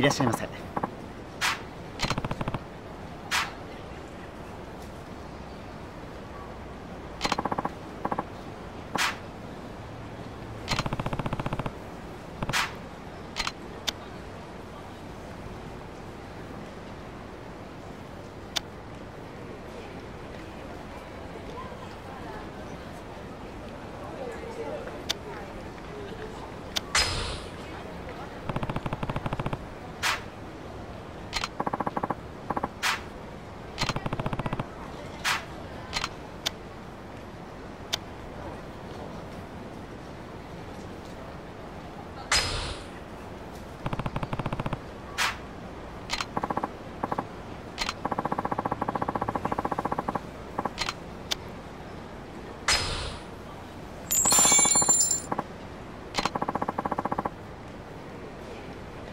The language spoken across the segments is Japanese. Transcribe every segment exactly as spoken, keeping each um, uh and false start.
いらっしゃいませ。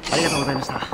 ありがとうございました。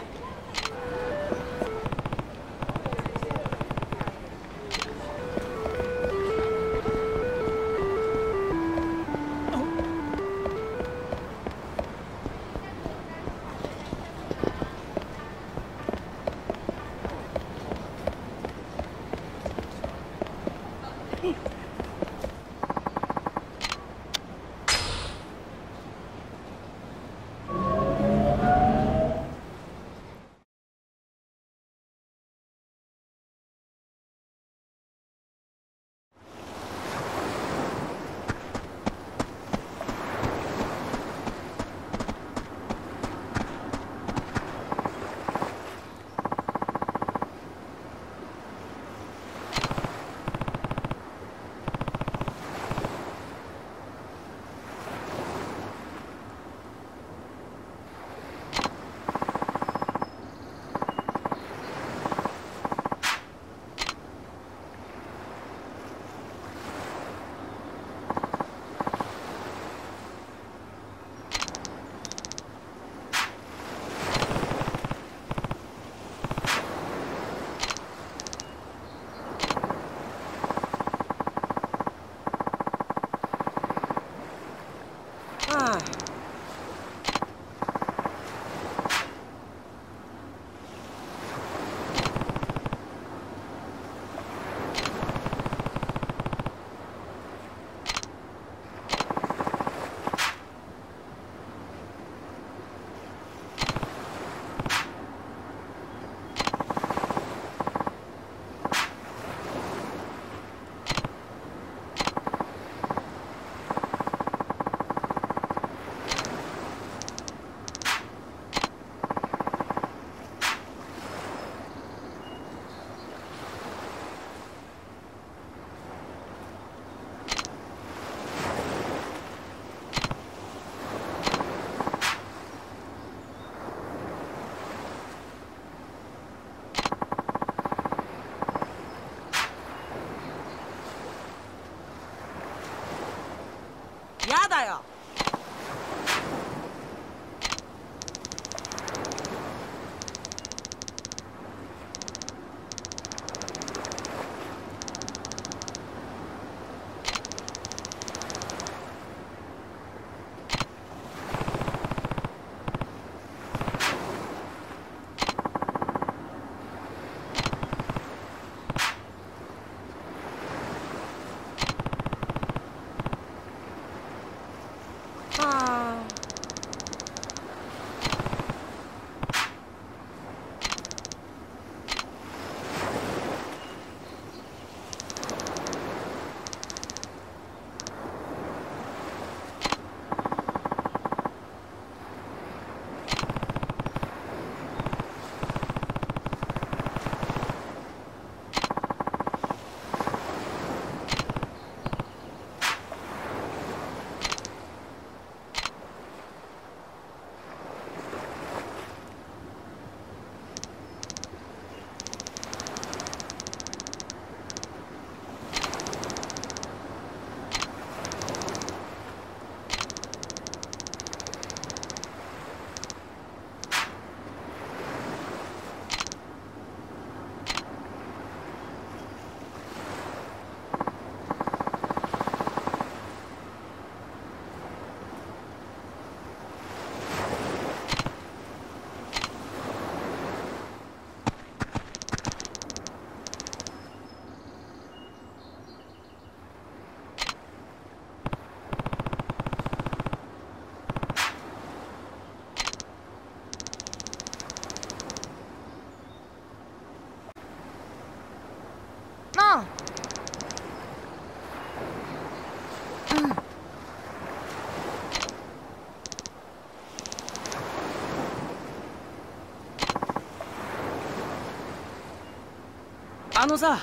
あのさ、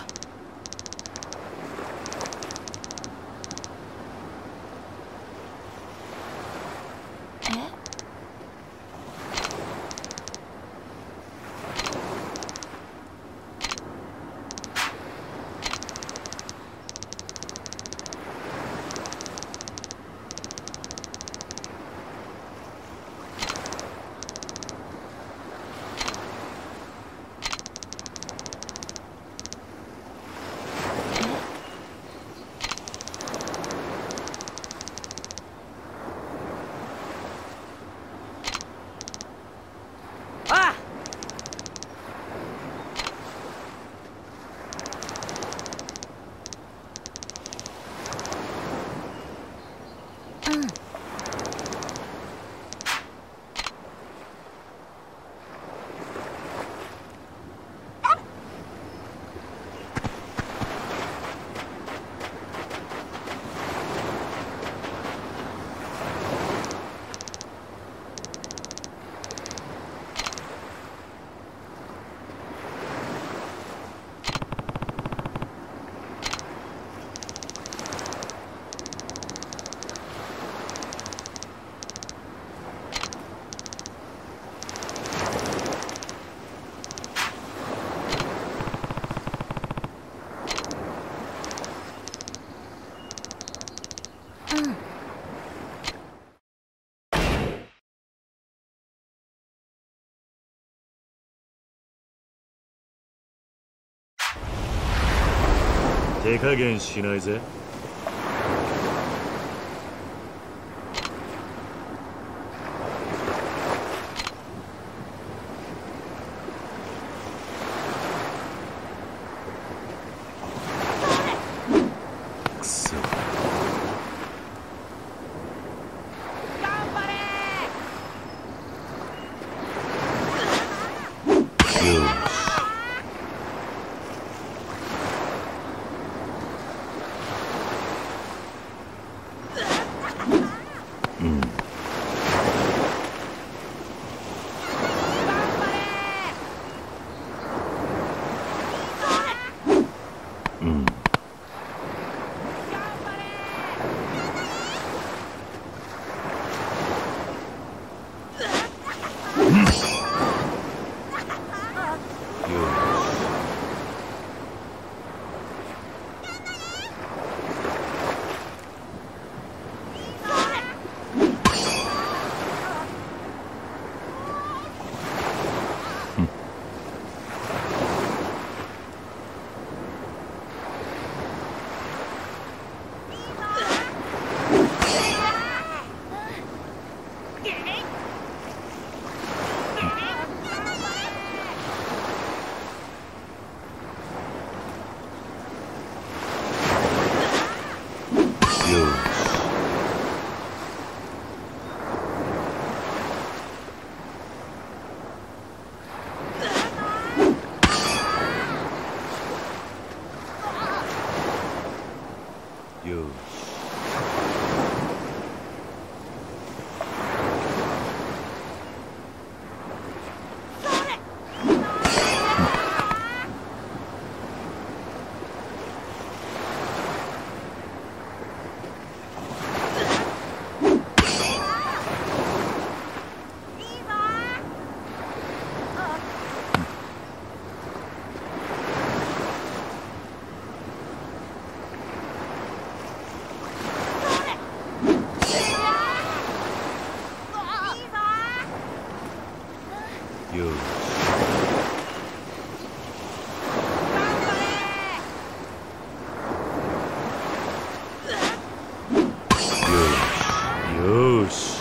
手加減しないぜ。くそ。頑張れ。よし。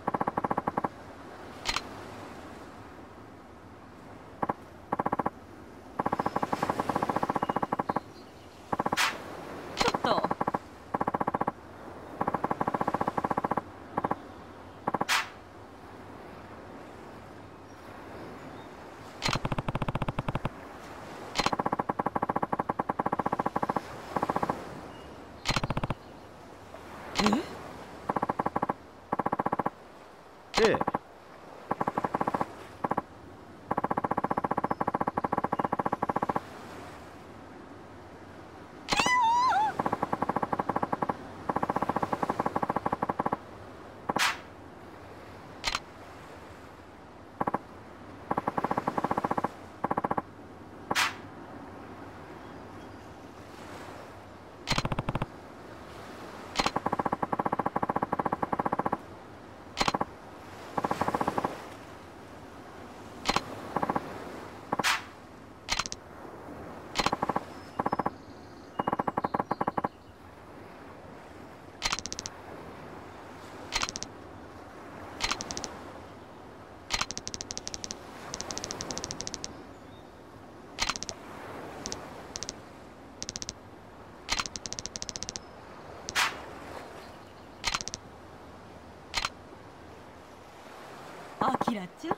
キラッチョ。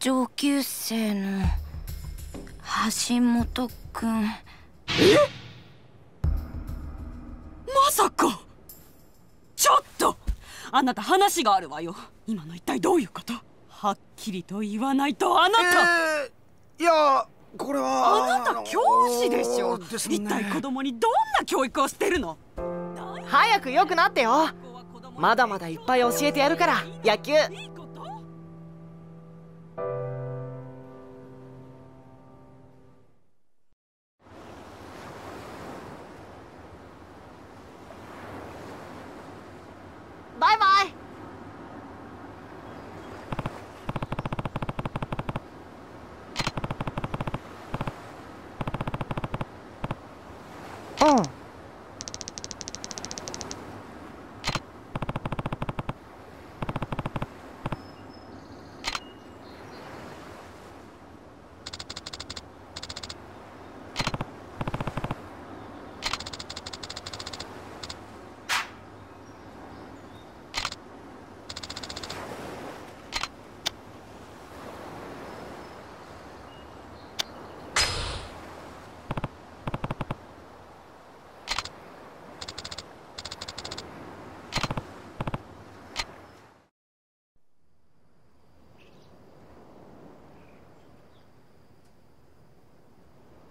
上級生の橋本くん。えっ、まさか。ちょっとあなた、話があるわよ。今の一体どういうこと？はっきりと言わないとあなた、えー、いやこれはあなた教師でしょ、ね、一体子供にどんな教育をしてるの？早く良くなってよ。まだまだいっぱい教えてやるから。野球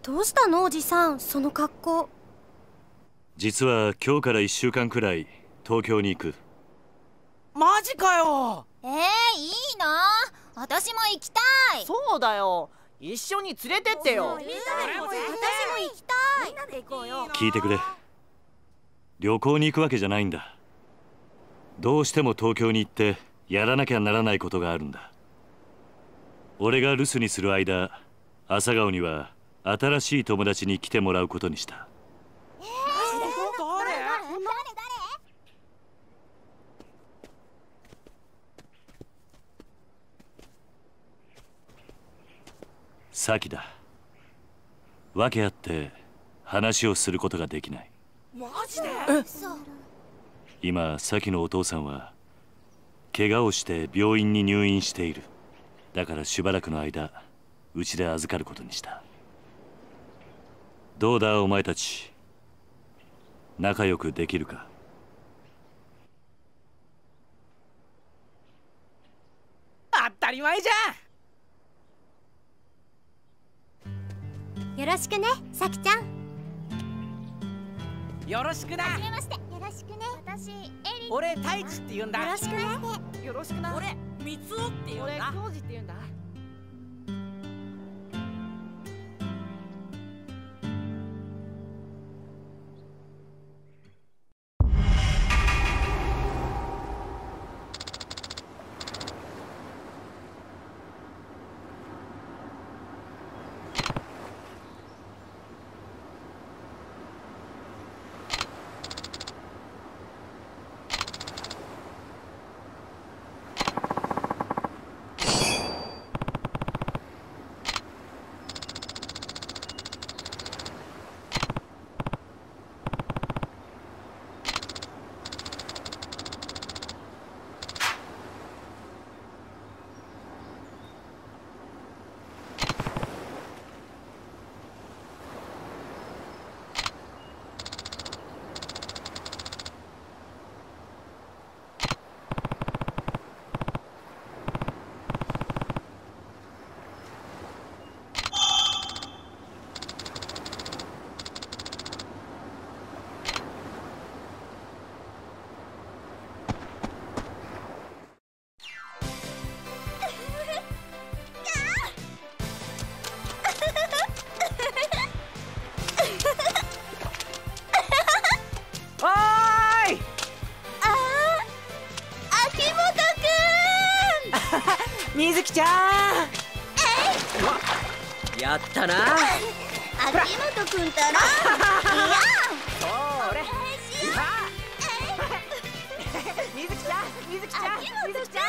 どうしたのおじさん、その格好。実は今日からいっしゅうかんくらい東京に行く。マジかよ。えー、いいな、私も行きたい。そうだよ、一緒に連れてってよ。みんなで行こうぜ。私も行きたい。みんなで行こうよ。聞いてくれ、旅行に行くわけじゃないんだ。どうしても東京に行ってやらなきゃならないことがあるんだ。俺が留守にする間、朝顔には新しい友達に来てもらうことにした。えー、誰誰誰？さきだ。訳あって話をすることができない。マジで？今さきのお父さんは怪我をして病院に入院している。だからしばらくの間うちで預かることにした。どうだお前たち、仲良くできるか？当たり前じゃん。ろしくね、さきちゃん。よろしくな。はじめまして。よろしくね。私エリ。俺太一って言うんだ。よろしくね。よろしくな。俺三つおって言うんだ。俺浩二って言うんだ。水木ちゃん、えい、やったな。秋元くんたら。いや。おれ。水木ちゃん、水木ちゃん、水木ちゃん。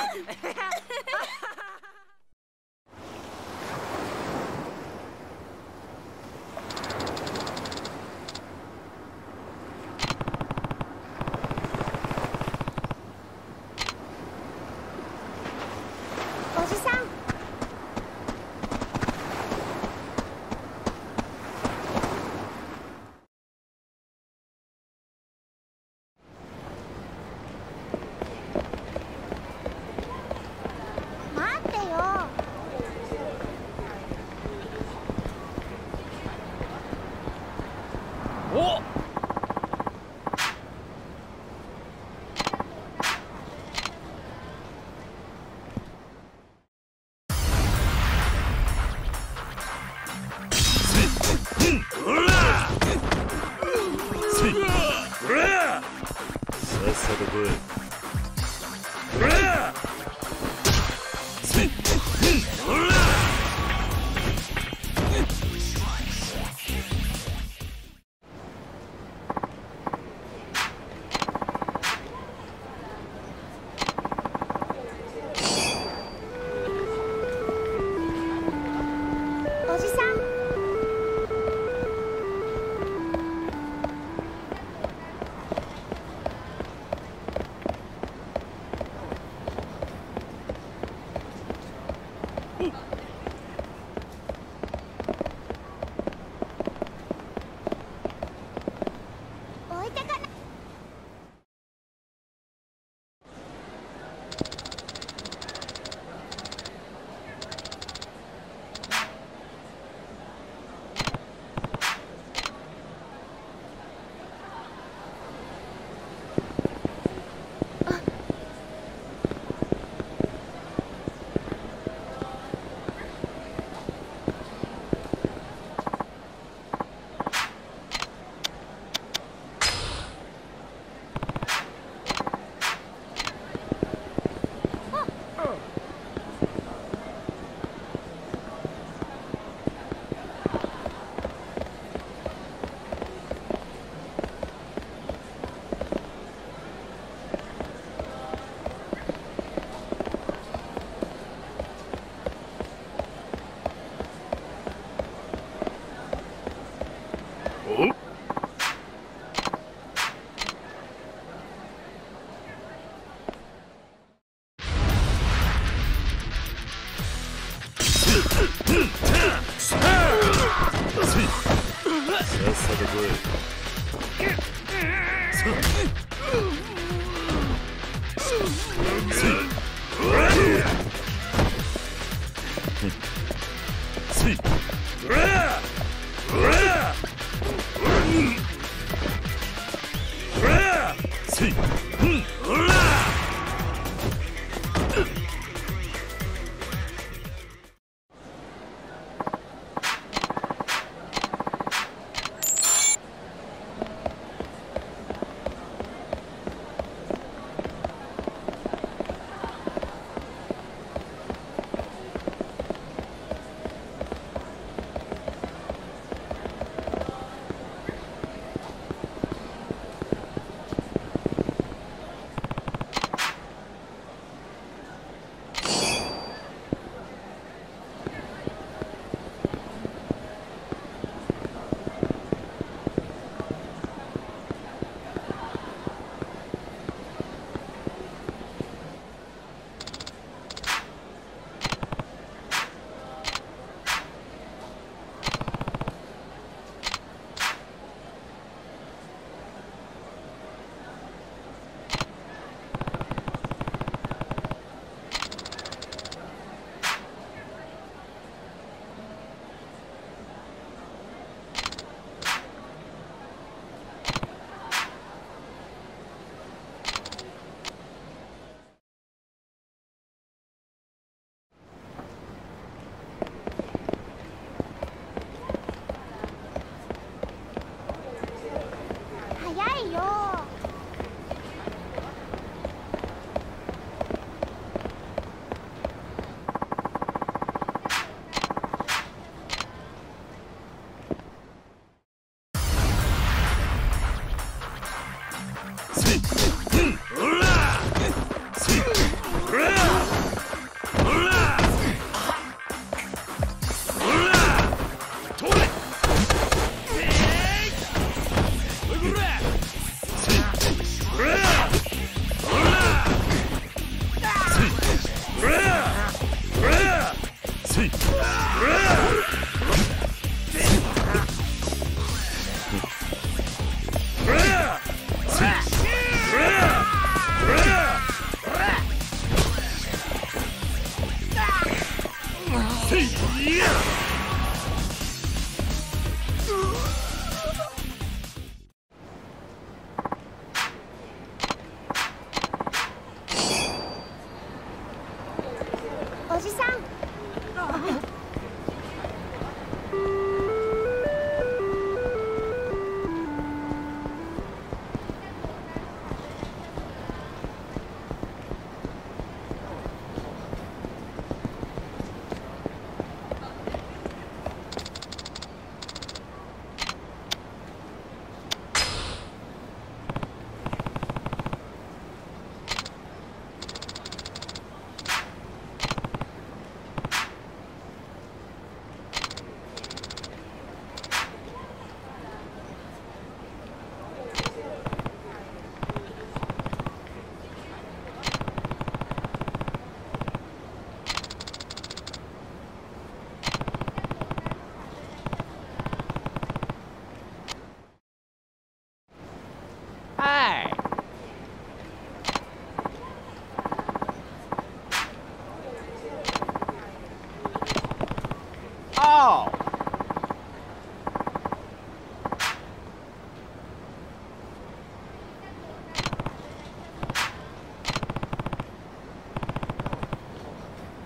おじさん。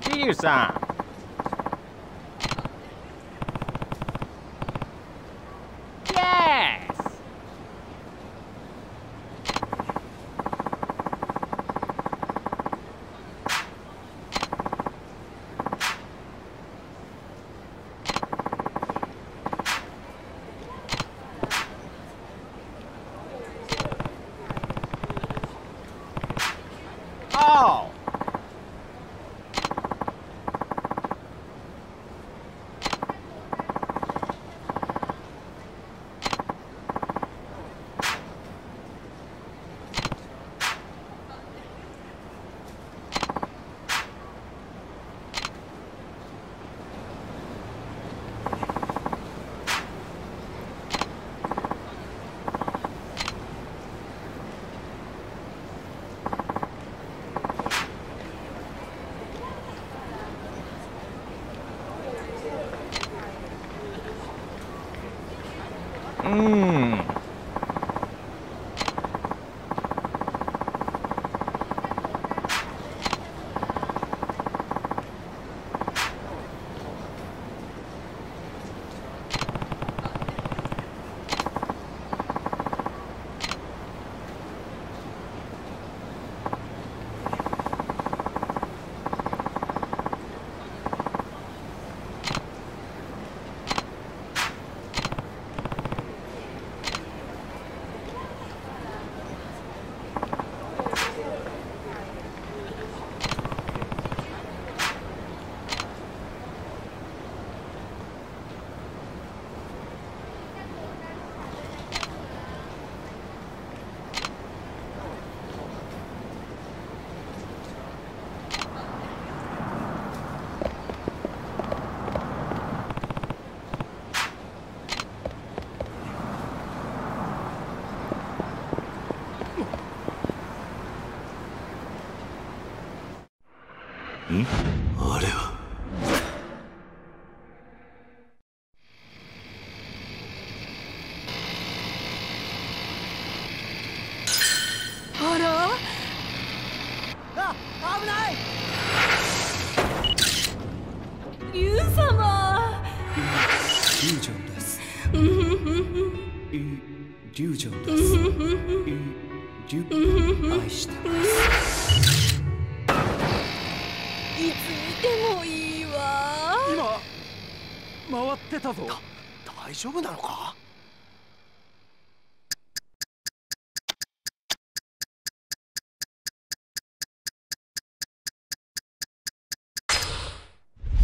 キユさん。あれは。あら。あ、危ない。竜様。リュージョンです。リュージョンです。リュー、愛してます。いつ見てもいいわ。今回ってたぞ。大丈夫なのか？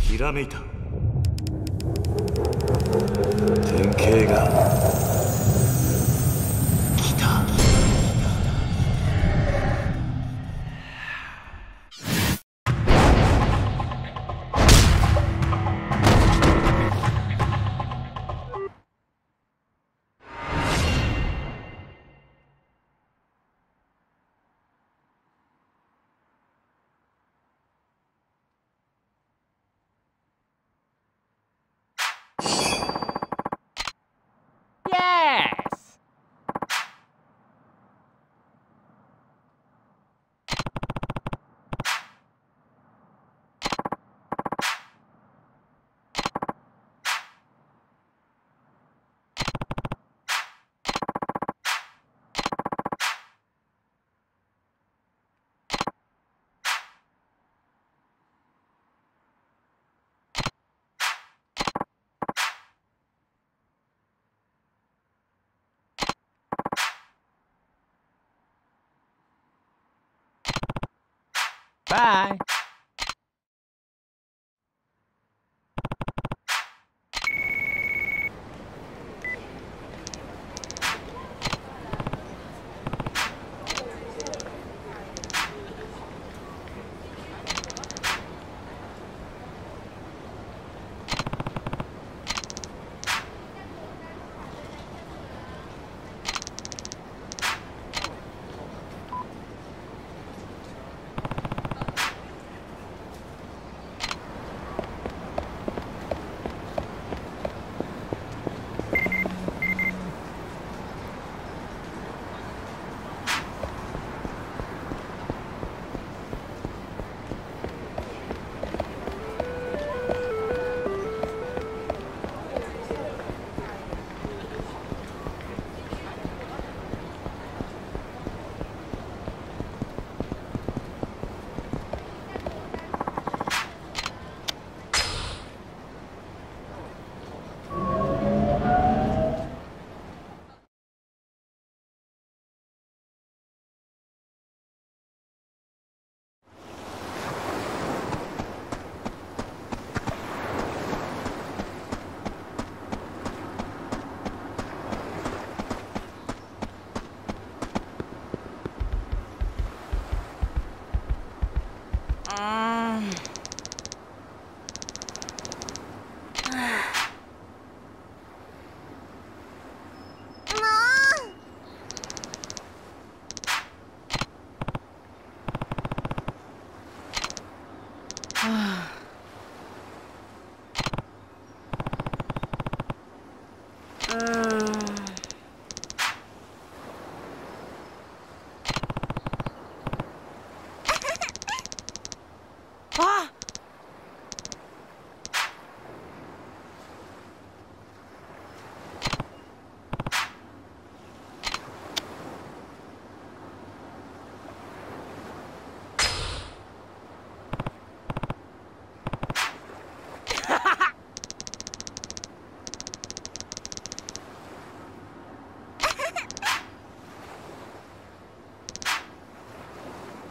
ひらめいた。典型が来た。Bye.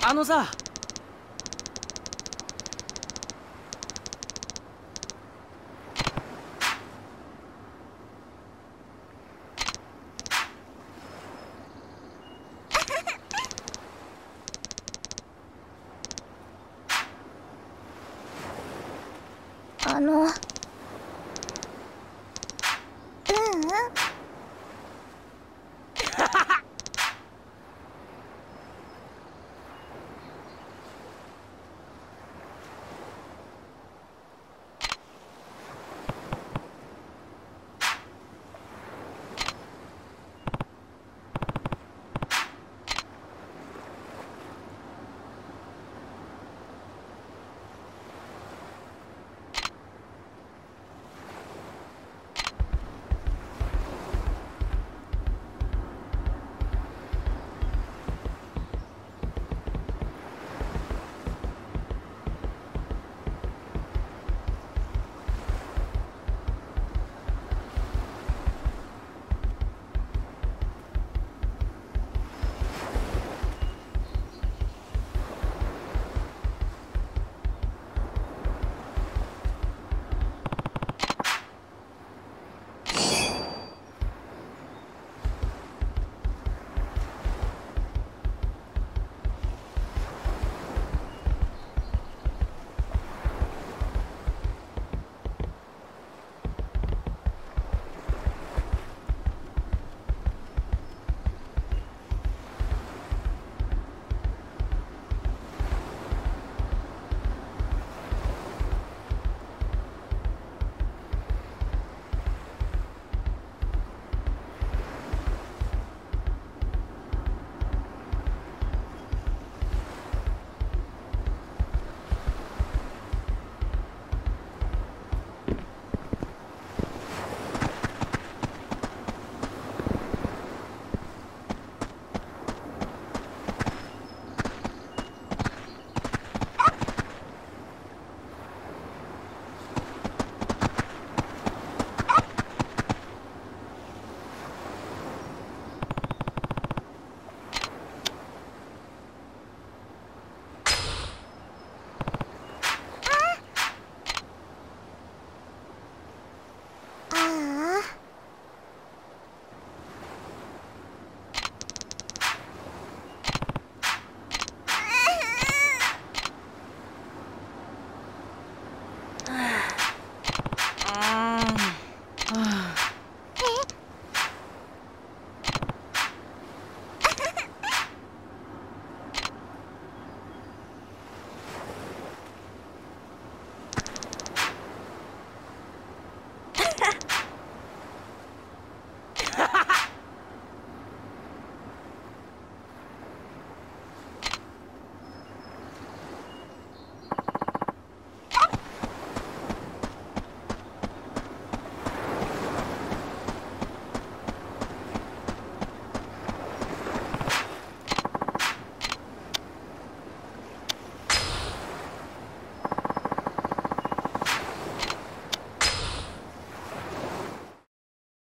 あのさ、あの。